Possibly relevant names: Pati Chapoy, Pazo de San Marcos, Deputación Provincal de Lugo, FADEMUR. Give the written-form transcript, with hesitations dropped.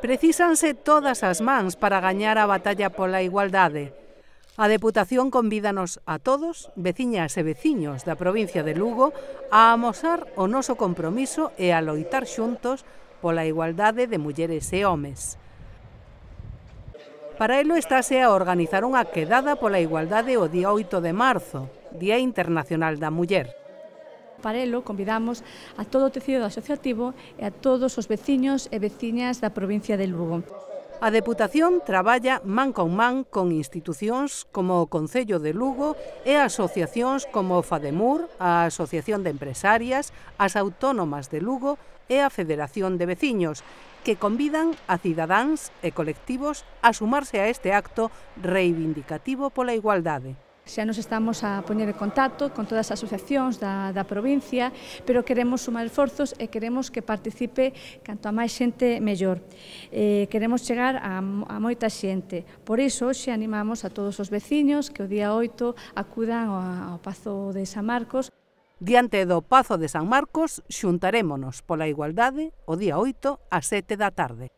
Precísanse todas as mans para gañar a batalla pola igualdade. A Deputación convídanos a todos, veciñas e veciños da provincia de Lugo, a amosar o noso compromiso e a loitar xuntos pola igualdade de mulleres e homes. Para ello estáse a organizar unha quedada pola igualdade o día 8 de marzo, Día Internacional da Muller. Para ello convidamos a todo o tecido asociativo e a todos os veciños e veciñas da provincia de Lugo. A Deputación traballa man con institucións como o Concello de Lugo e asociacións como o FADEMUR, a Asociación de Empresarias, as Autónomas de Lugo e a Federación de Veciños, que convidan a cidadáns e colectivos a sumarse a este acto reivindicativo pola igualdade. Xa nos estamos a poñer en contacto con todas as asociacións da provincia, pero queremos sumar esforzos e queremos que participe canto a máis xente mellor. Queremos chegar a moita xente. Por iso, xa animamos a todos os veciños que o día 8 acudan ao Pazo de San Marcos. Diante do Pazo de San Marcos, xuntarémonos pola igualdade o día 8 ás 7 da tarde.